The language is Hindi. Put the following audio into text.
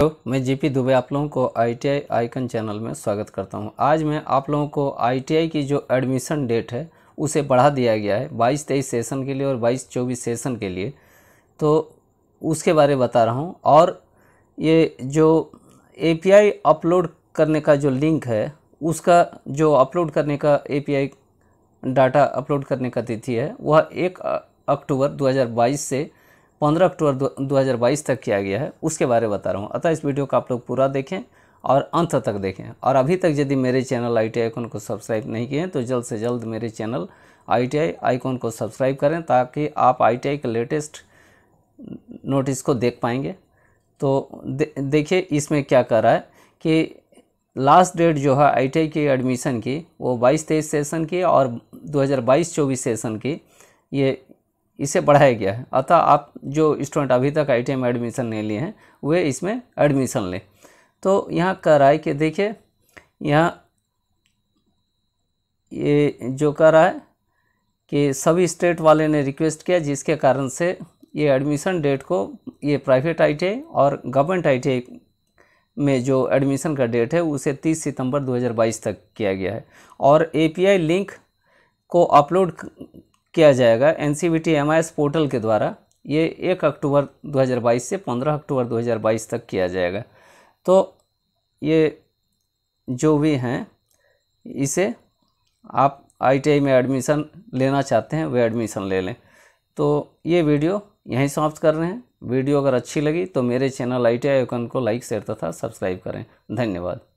हेलो, मैं जीपी दुबे आप लोगों को आईटीआई आइकन चैनल में स्वागत करता हूं। आज मैं आप लोगों को आईटीआई की जो एडमिशन डेट है उसे बढ़ा दिया गया है 22-23 सेशन के लिए और 22-24 सेशन के लिए, तो उसके बारे में बता रहा हूं। और ये जो एपीआई अपलोड करने का जो लिंक है उसका जो अपलोड करने का एपीआई डाटा अपलोड करने का तिथि है वह 1 अक्टूबर 2022 से 15 अक्टूबर 2022 तक किया गया है, उसके बारे में बता रहा हूँ। अतः इस वीडियो को आप लोग पूरा देखें और अंत तक देखें। और अभी तक यदि मेरे चैनल आईटीआई आइकन को सब्सक्राइब नहीं किए हैं तो जल्द से जल्द मेरे चैनल आईटीआई आइकन को सब्सक्राइब करें ताकि आप आईटीआई के लेटेस्ट नोटिस को देख पाएंगे। तो देखिए इसमें क्या कह रहा है कि लास्ट डेट जो है आईटीआई की एडमिशन की वो 22-23 सेशन की और 2022-24 सेशन की ये इसे बढ़ाया गया है। अतः आप जो स्टूडेंट अभी तक आईटीआई में एडमिशन नहीं लिए हैं वे इसमें एडमिशन लें। तो यहाँ कह रहा है कि देखिए यहाँ ये जो कह रहा है कि सभी स्टेट वाले ने रिक्वेस्ट किया, जिसके कारण से ये एडमिशन डेट को ये प्राइवेट आईटीआई और गवर्नमेंट आईटीआई में जो एडमिशन का डेट है उसे 30 सितंबर 2022 तक किया गया है। और एपीआई लिंक को अपलोड किया जाएगा एनसीवीटीएमआईएस पोर्टल के द्वारा, ये 1 अक्टूबर 2022 से 15 अक्टूबर 2022 तक किया जाएगा। तो ये जो भी हैं इसे आप आईटीआई में एडमिशन लेना चाहते हैं वे एडमिशन ले लें। तो ये वीडियो यहीं समाप्त कर रहे हैं। वीडियो अगर अच्छी लगी तो मेरे चैनल आईटीआई आइकन को लाइक शेयर तथा सब्सक्राइब करें। धन्यवाद।